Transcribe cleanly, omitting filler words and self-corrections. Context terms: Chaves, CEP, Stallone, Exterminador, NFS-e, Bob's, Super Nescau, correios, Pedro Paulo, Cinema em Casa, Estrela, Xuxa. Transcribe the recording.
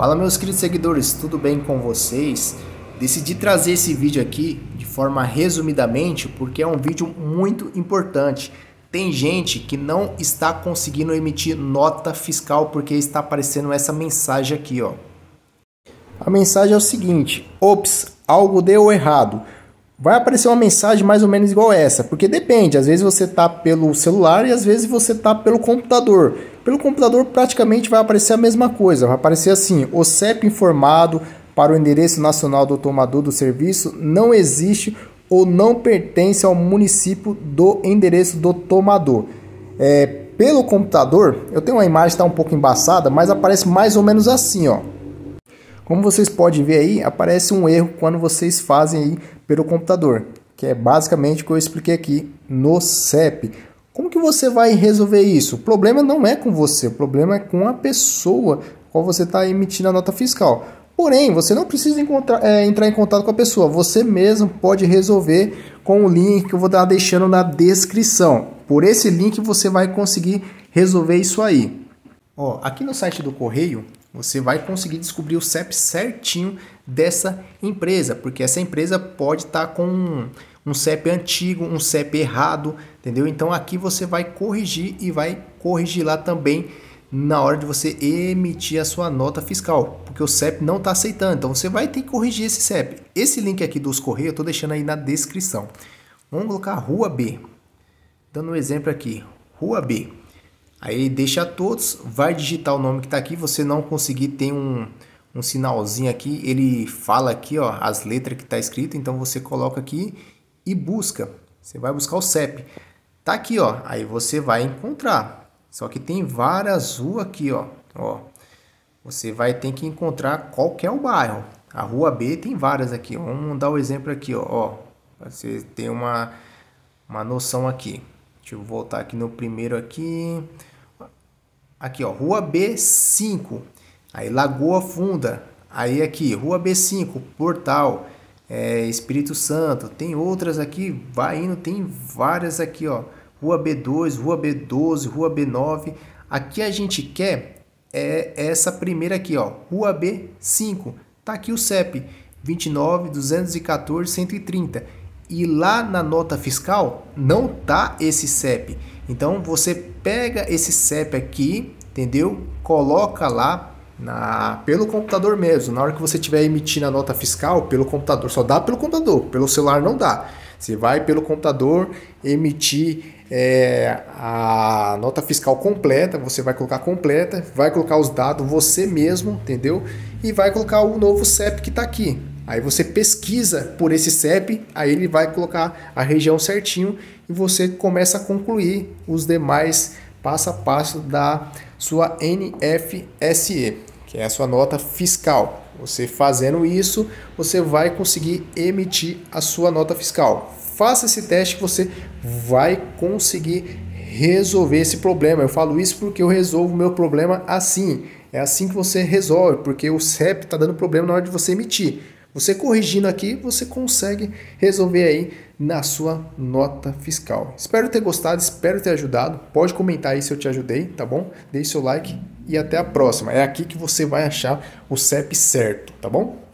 Fala meus queridos seguidores, tudo bem com vocês? Decidi trazer esse vídeo aqui de forma resumidamente porque é um vídeo muito importante. Tem gente que não está conseguindo emitir nota fiscal porque está aparecendo essa mensagem aqui, ó. A mensagem é o seguinte: ops, algo deu errado. Vai aparecer uma mensagem mais ou menos igual essa, porque depende, às vezes você tá pelo celular e às vezes você tá pelo computador. Pelo computador praticamente vai aparecer a mesma coisa, vai aparecer assim: o CEP informado para o endereço nacional do tomador do serviço não existe ou não pertence ao município do endereço do tomador. Pelo computador, eu tenho uma imagem que está um pouco embaçada, mas aparece mais ou menos assim, ó. Como vocês podem ver aí, aparece um erro quando vocês fazem aí pelo computador, que é basicamente o que eu expliquei aqui no CEP. Como que você vai resolver isso? O problema não é com você, o problema é com a pessoa qual você está emitindo a nota fiscal. Porém, você não precisa entrar em contato com a pessoa, você mesmo pode resolver com o link que eu vou estar deixando na descrição. Por esse link você vai conseguir resolver isso aí. Ó, aqui no site do Correio, você vai conseguir descobrir o CEP certinho dessa empresa, porque essa empresa pode estar com um CEP antigo, um CEP errado, entendeu? Então aqui você vai corrigir e vai corrigir lá também na hora de você emitir a sua nota fiscal, porque o CEP não está aceitando, então você vai ter que corrigir esse CEP. Esse link aqui dos Correios eu estou deixando aí na descrição. Vamos colocar Rua B, dando um exemplo aqui, Rua B. Aí deixa todos, vai digitar o nome que está aqui, você não conseguir, tem um sinalzinho aqui, ele fala aqui, ó, as letras que está escrito, então você coloca aqui e busca. Você vai buscar o CEP. Tá aqui, ó, aí você vai encontrar. Só que tem várias ruas aqui, ó. Você vai ter que encontrar qual que é o bairro. A Rua B tem várias aqui. Ó. Vamos dar um exemplo aqui, ó, para você ter uma noção aqui. Deixa eu voltar aqui no primeiro aqui. Aqui, ó, Rua B5, aí Lagoa Funda, aí aqui, Rua B5, Portal, Espírito Santo, tem outras aqui, vai indo, tem várias aqui, ó, Rua B2, Rua B12, Rua B9, aqui a gente quer essa primeira aqui, ó, Rua B5, tá aqui o CEP, 29.214.130, e lá na nota fiscal não tá esse CEP, então você pega esse CEP aqui, entendeu? Coloca lá pelo computador mesmo. Na hora que você tiver emitindo a nota fiscal pelo computador, só dá pelo computador, pelo celular não dá. Você vai pelo computador emitir a nota fiscal completa, você vai colocar completa, vai colocar os dados você mesmo, entendeu? E vai colocar o novo CEP que tá aqui. Aí você pesquisa por esse CEP, aí ele vai colocar a região certinho e você começa a concluir os demais passo a passo da sua NFS-e, que é a sua nota fiscal. Você fazendo isso, você vai conseguir emitir a sua nota fiscal. Faça esse teste que você vai conseguir resolver esse problema. Eu falo isso porque eu resolvo o meu problema assim. É assim que você resolve, porque o CEP está dando problema na hora de você emitir. Você corrigindo aqui, você consegue resolver aí na sua nota fiscal. Espero ter gostado, espero ter ajudado. Pode comentar aí se eu te ajudei, tá bom? Deixe seu like e até a próxima. É aqui que você vai achar o CEP certo, tá bom?